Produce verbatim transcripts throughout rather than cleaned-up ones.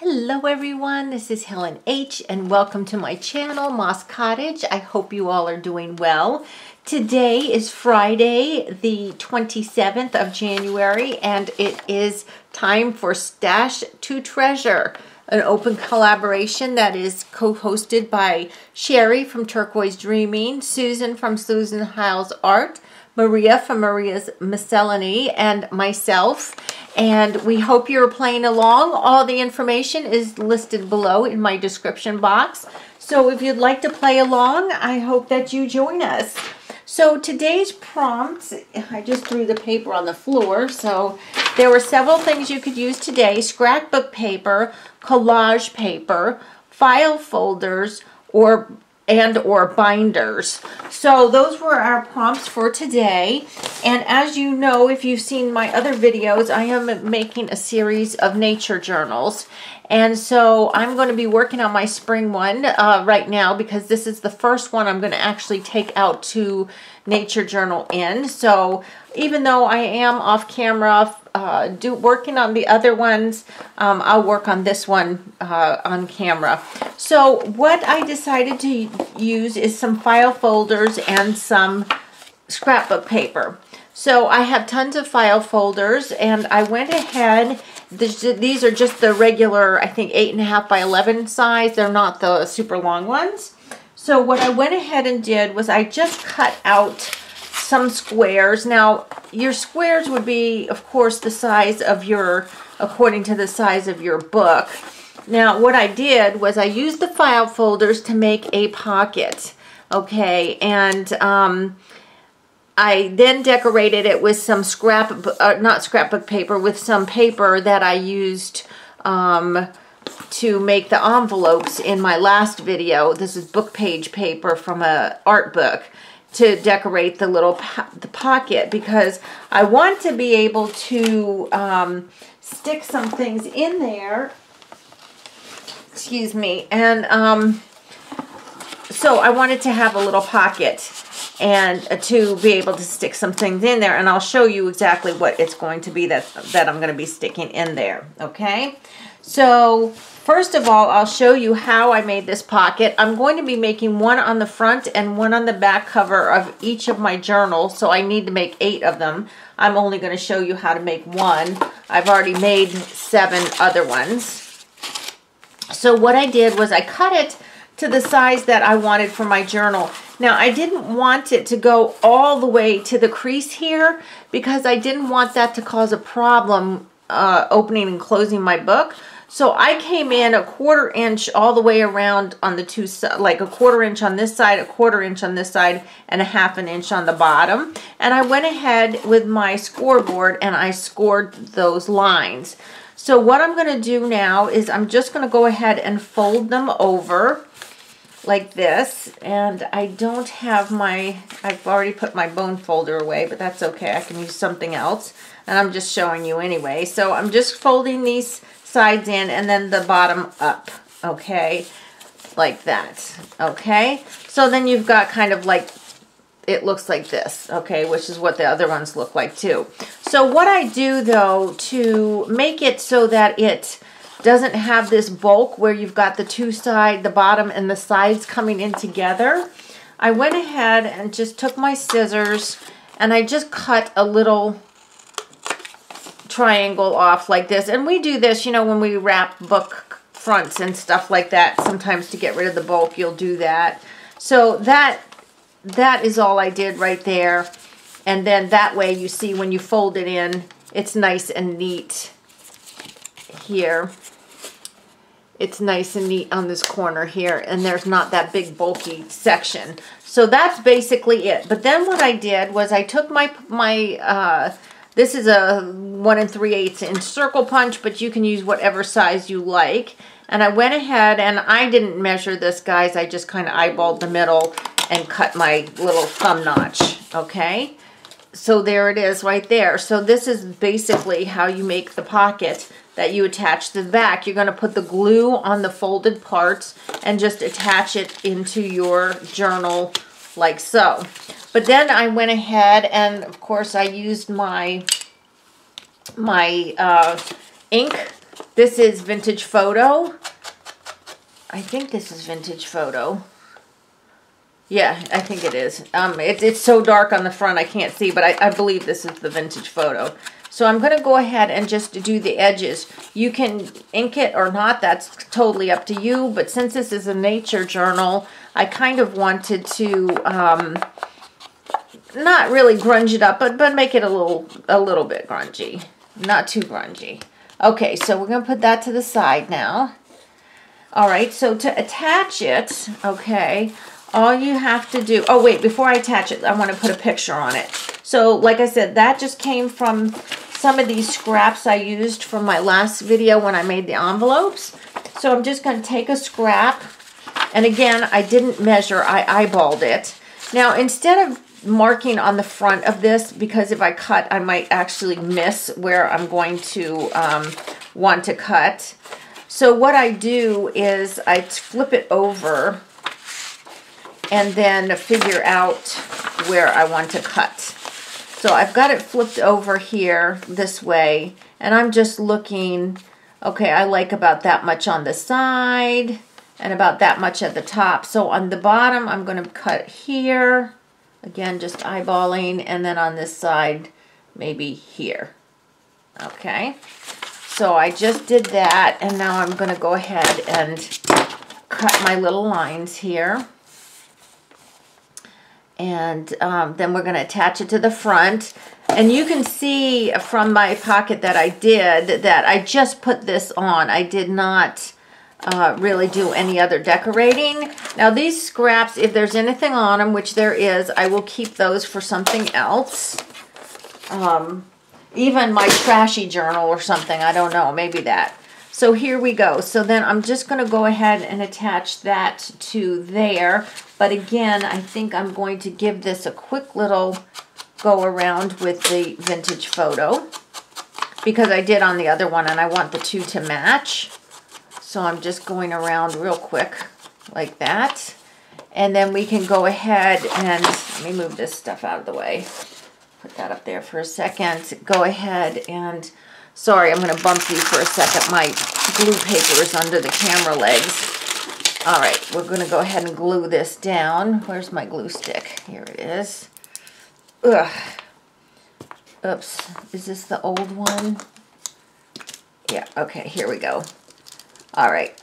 Hello everyone, this is Helen H and welcome to my channel, Moss Cottage. I hope you all are doing well. Today is Friday the twenty-seventh of January and it is time for Stash to Treasure, an open collaboration that is co-hosted by Sherry from Turquoise Dreaming, Susan from Susan Hiles Art, Maria from Maria's Miscellany, and myself. And we hope you're playing along. All the information is listed below in my description box. So if you'd like to play along, I hope that you join us. So today's prompts, I just threw the paper on the floor. So there were several things you could use today: scrapbook paper, collage paper, file folders, or and or binders. So those were our prompts for today. And as you know, if you've seen my other videos, I am making a series of nature journals. And so I'm going to be working on my spring one uh, right now, because this is the first one I'm going to actually take out to Nature Journal in. So even though I am off camera uh, do, working on the other ones, um, I'll work on this one uh, on camera. So what I decided to use is some file folders and some scrapbook paper. So I have tons of file folders, and I went ahead. These are just the regular, I think, eight and a half by eleven size. They're not the super long ones. So what I went ahead and did was I just cut out some squares. Now, your squares would be, of course, the size of your, according to the size of your book. Now, what I did was I used the file folders to make a pocket, okay? And um, I then decorated it with some scrap, uh, not scrapbook paper, with some paper that I used um, to make the envelopes in my last video. This is book page paper from an art book to decorate the little po the pocket, because I want to be able to um, stick some things in there. Excuse me. And um, so I wanted to have a little pocket and to be able to stick some things in there, and I'll show you exactly what it's going to be that, that I'm going to be sticking in there, okay? So first of all, I'll show you how I made this pocket. I'm going to be making one on the front and one on the back cover of each of my journals, so I need to make eight of them. I'm only going to show you how to make one. I've already made seven other ones. So what I did was I cut it to the size that I wanted for my journal. Now, I didn't want it to go all the way to the crease here, because I didn't want that to cause a problem uh, opening and closing my book. So I came in a quarter inch all the way around on the two, like a quarter inch on this side, a quarter inch on this side, and a half an inch on the bottom. And I went ahead with my scoreboard and I scored those lines. So what I'm going to do now is I'm just going to go ahead and fold them over like this. And I don't have my, I've already put my bone folder away, but that's okay. I can use something else. And I'm just showing you anyway. So I'm just folding these sides in and then the bottom up, okay? Like that, okay? So then you've got kind of like, it looks like this, okay? Which is what the other ones look like too. So what I do though to make it so that it doesn't have this bulk where you've got the two side, the bottom and the sides coming in together, I went ahead and just took my scissors and I just cut a little triangle off like this. And we do this, you know, when we wrap book fronts and stuff like that, sometimes to get rid of the bulk, you'll do that. So that that is all I did right there. And then that way you see when you fold it in, it's nice and neat here. It's nice and neat on this corner here, and there's not that big bulky section. So that's basically it. But then what I did was I took my, my uh, this is a one and three eighths inch circle punch, but you can use whatever size you like. And I went ahead and I didn't measure this, guys. I just kind of eyeballed the middle and cut my little thumb notch, okay? So there it is right there. So this is basically how you make the pocket that you attach to the back. You're going to put the glue on the folded parts and just attach it into your journal like so. But then I went ahead and, of course, I used my, my uh, ink This is Vintage Photo. I think this is Vintage Photo. Yeah, I think it is. Um, it, it's so dark on the front I can't see, but I, I believe this is the Vintage Photo. So I'm going to go ahead and just do the edges. You can ink it or not. That's totally up to you. But since this is a nature journal, I kind of wanted to um, not really grunge it up, but, but make it a little, a little bit grungy. Not too grungy. Okay, so we're going to put that to the side now. All right, so to attach it, okay, all you have to do, oh wait, before I attach it, I want to put a picture on it. So like I said, that just came from some of these scraps I used from my last video when I made the envelopes. So I'm just going to take a scrap, and again, I didn't measure, I eyeballed it. Now instead of marking on the front of this, because if I cut, I might actually miss where I'm going to um, want to cut. So what I do is I flip it over and then figure out where I want to cut. So I've got it flipped over here this way, and I'm just looking, okay, I like about that much on the side and about that much at the top. So on the bottom, I'm going to cut here, again, just eyeballing, and then on this side, maybe here. Okay, so I just did that, and now I'm going to go ahead and cut my little lines here. And um, then we're going to attach it to the front. And you can see from my pocket that I did that I just put this on. I did not uh, really do any other decorating. Now these scraps, if there's anything on them, which there is, I will keep those for something else. Um, even my trashy journal or something, I don't know, maybe that. So here we go. So then I'm just going to go ahead and attach that to there. But again, I think I'm going to give this a quick little go around with the Vintage Photo, because I did on the other one and I want the two to match. So I'm just going around real quick like that. And then we can go ahead and, let me move this stuff out of the way. Put that up there for a second. Go ahead and, sorry, I'm going to bump you for a second. My glue paper is under the camera legs. All right, we're going to go ahead and glue this down. Where's my glue stick? Here it is. Ugh. Oops. Is this the old one? Yeah, okay, here we go. All right.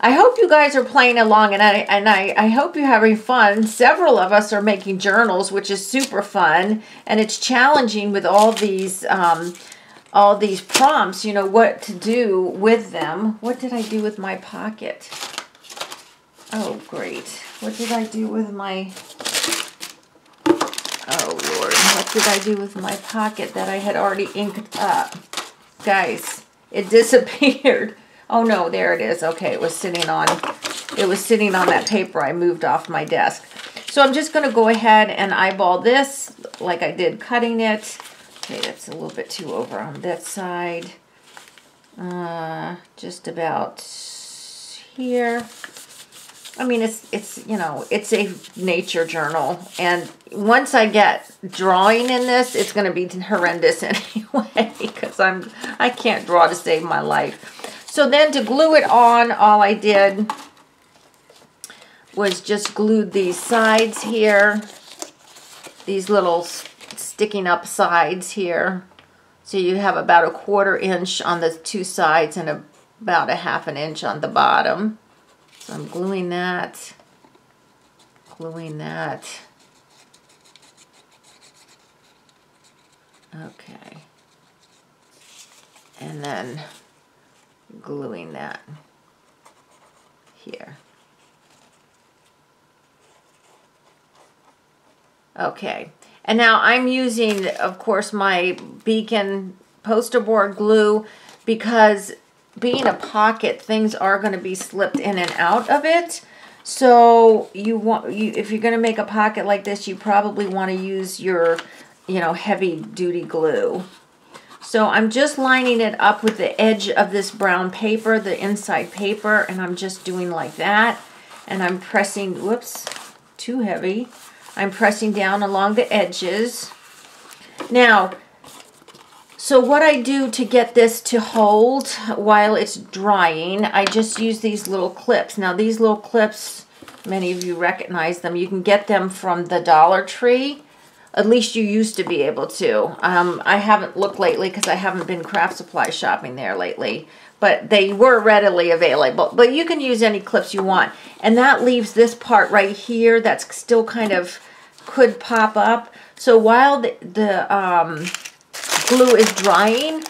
I hope you guys are playing along, and I, and I, I hope you're having fun. Several of us are making journals, which is super fun, and it's challenging with all these... Um, all these prompts, you know, what to do with them. What did I do with my pocket? Oh, great. What did I do with my... Oh, Lord. What did I do with my pocket that I had already inked up? Guys, it disappeared. Oh, no, there it is. Okay, it was sitting on... It was sitting on that paper I moved off my desk. So I'm just going to go ahead and eyeball this like I did cutting it. Okay, that's a little bit too over on that side. Uh, just about here. I mean, it's, it's, you know, it's a nature journal. And once I get drawing in this, it's going to be horrendous anyway, because I'm, I can't draw to save my life. So then to glue it on, all I did was just glued these sides here, these little sticking up sides here, so you have about a quarter inch on the two sides and a, about a half an inch on the bottom. So I'm gluing that, gluing that. Okay, and then gluing that here. Okay. And now I'm using, of course, my Beacon poster board glue, because being a pocket, things are going to be slipped in and out of it. So you want, you, if you're going to make a pocket like this, you probably want to use your, you know, heavy-duty glue. So I'm just lining it up with the edge of this brown paper, the inside paper, and I'm just doing like that. And I'm pressing, whoops, too heavy. I'm pressing down along the edges. Now, So what I do to get this to hold while it's drying, I just use these little clips. Now these little clips, many of you recognize them. You can get them from the Dollar Tree. At least you used to be able to. Um, I haven't looked lately because I haven't been craft supply shopping there lately. But they were readily available. But you can use any clips you want. And that leaves this part right here that's still kind of could pop up. So while the, the um, glue is drying,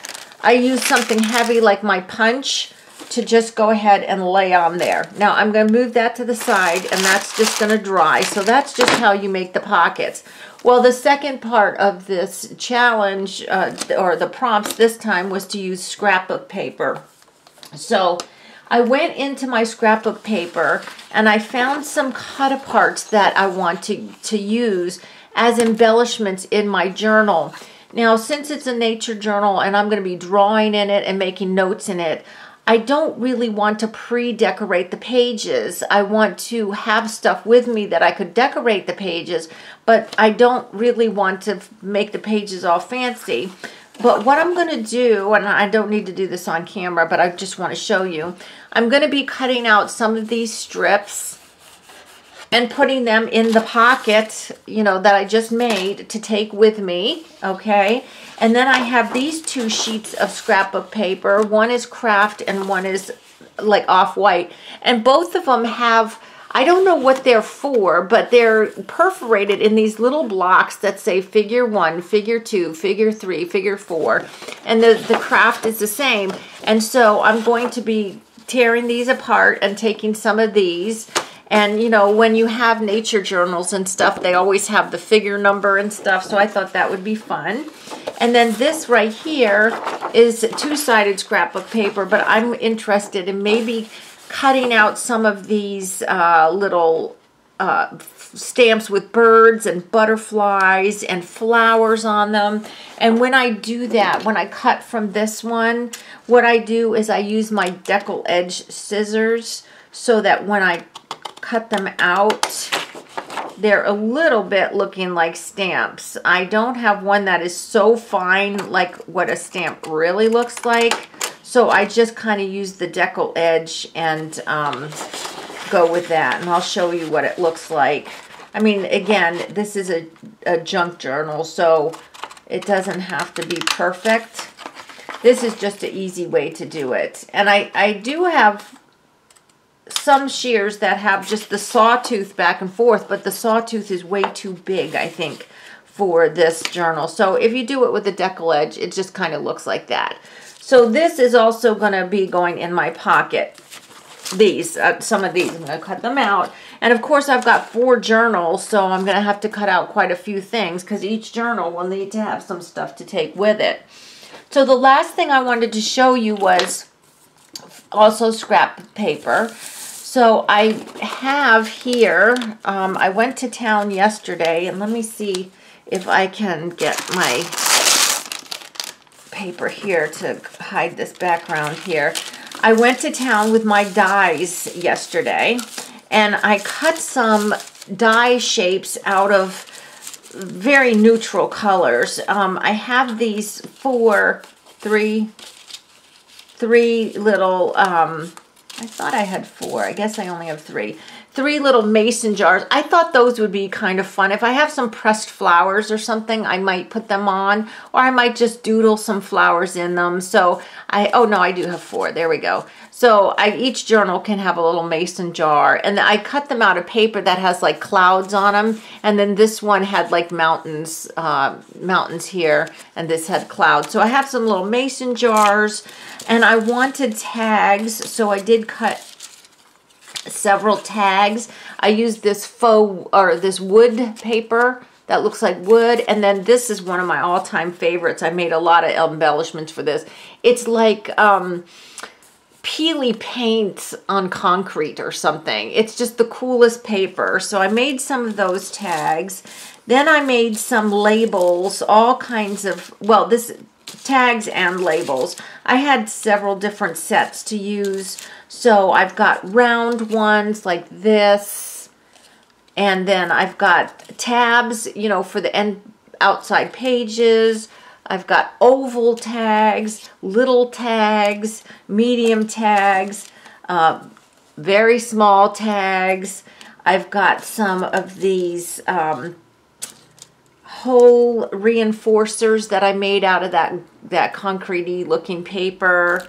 I use something heavy like my punch to just go ahead and lay on there. Now I'm going to move that to the side and that's just going to dry. So that's just how you make the pockets. Well, the second part of this challenge uh, or the prompts this time was to use scrapbook paper. So I went into my scrapbook paper and I found some cut aparts that I want to, to use as embellishments in my journal. Now, since it's a nature journal and I'm going to be drawing in it and making notes in it, I don't really want to pre-decorate the pages. I want to have stuff with me that I could decorate the pages, but I don't really want to make the pages all fancy. But what I'm going to do, and I don't need to do this on camera, but I just want to show you, I'm going to be cutting out some of these strips and putting them in the pocket, you know, that I just made to take with me, okay? And then I have these two sheets of scrapbook paper. One is craft and one is like off-white. And both of them have, I don't know what they're for, but they're perforated in these little blocks that say figure one, figure two, figure three, figure four. And the, the craft is the same. And so I'm going to be tearing these apart and taking some of these. And, you know, when you have nature journals and stuff, they always have the figure number and stuff. So I thought that would be fun. And then this right here is two-sided scrapbook paper, but I'm interested in maybe cutting out some of these uh, little uh, stamps with birds and butterflies and flowers on them. And when I do that, when I cut from this one, what I do is I use my deckle edge scissors so that when I cut them out, they're a little bit looking like stamps. I don't have one that is so fine like what a stamp really looks like, so I just kind of use the deckle edge and um, go with that, and I'll show you what it looks like. I mean, again, this is a, a junk journal, so it doesn't have to be perfect. This is just an easy way to do it. And I, I do have some shears that have just the sawtooth back and forth, but the sawtooth is way too big, I think, for this journal. So if you do it with a deckle edge, it just kind of looks like that. So this is also going to be going in my pocket. These, uh, some of these, I'm going to cut them out. And of course, I've got four journals, so I'm going to have to cut out quite a few things because each journal will need to have some stuff to take with it. So the last thing I wanted to show you was also scrap paper. So I have here, um, I went to town yesterday, and let me see if I can get my paper here to hide this background here. I went to town with my dies yesterday, and I cut some die shapes out of very neutral colors. Um, I have these four, three, three little, um, I thought I had four. I guess I only have three. Three little mason jars. I thought those would be kind of fun. If I have some pressed flowers or something, I might put them on, or I might just doodle some flowers in them. So I, oh no, I do have four. There we go. So I, each journal can have a little mason jar, and I cut them out of paper that has like clouds on them. And then this one had like mountains, uh, mountains here, and this had clouds. So I have some little mason jars, and I wanted tags. So I did cut several tags. I used this faux or this wood paper that looks like wood, and then this is one of my all-time favorites. I made a lot of embellishments for this. It's like um, peely paint on concrete or something. It's just the coolest paper. So I made some of those tags. Then I made some labels, all kinds of, well, this tags and labels. I had several different sets to use. So I've got round ones like this, and then I've got tabs, you know, for the end outside pages. I've got oval tags, little tags, medium tags, uh, very small tags. I've got some of these um, hole reinforcers that I made out of that, that concretey looking paper,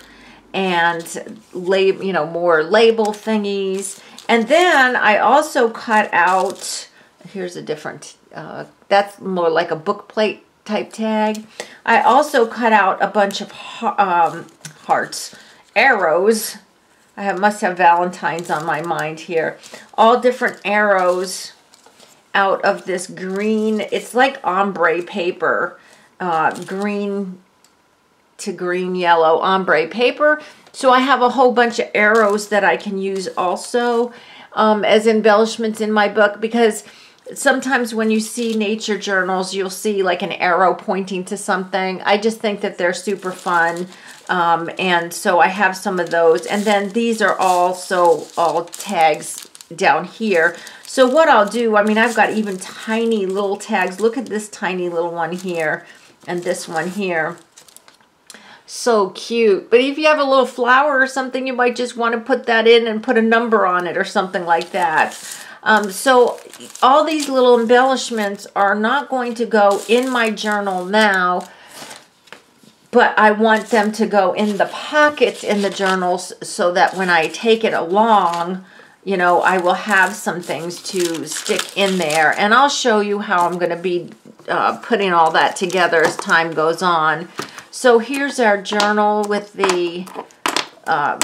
and lab, you know, more label thingies. And then I also cut out, here's a different, uh, that's more like a book plate type tag. I also cut out a bunch of um, hearts, arrows. I have, must have Valentine's on my mind here. All different arrows out of this green, it's like ombre paper, uh, green to green yellow ombre paper. So I have a whole bunch of arrows that I can use also um, as embellishments in my book, because sometimes when you see nature journals, you'll see like an arrow pointing to something. I just think that they're super fun. Um, and so I have some of those. And then these are also all tags down here. So what I'll do, I mean, I've got even tiny little tags. Look at this tiny little one here and this one here. So cute. But if you have a little flower or something, you might just want to put that in and put a number on it or something like that. Um, so all these little embellishments are not going to go in my journal now, but I want them to go in the pockets in the journals so that when I take it along, you know, I will have some things to stick in there. And I'll show you how I'm going to be uh, putting all that together as time goes on. So here's our journal with the uh,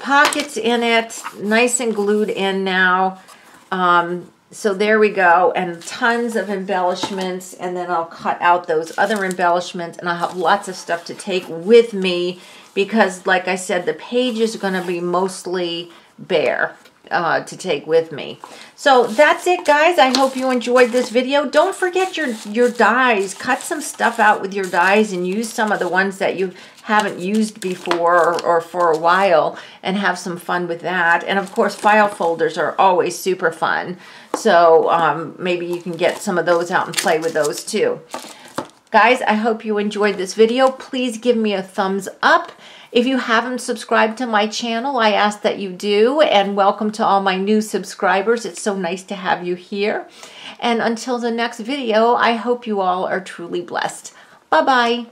pockets in it, nice and glued in now. Um, so there we go, and tons of embellishments, and then I'll cut out those other embellishments, and I'll have lots of stuff to take with me because, like I said, the page is going to be mostly bare uh, to take with me. So that's it, guys. I hope you enjoyed this video. Don't forget your, your dies. Cut some stuff out with your dies and use some of the ones that you haven't used before or, or for a while, and have some fun with that. And of course, file folders are always super fun. So um, maybe you can get some of those out and play with those too. Guys, I hope you enjoyed this video. Please give me a thumbs up. If you haven't subscribed to my channel, I ask that you do. And welcome to all my new subscribers. It's so nice to have you here. And until the next video, I hope you all are truly blessed. Bye-bye.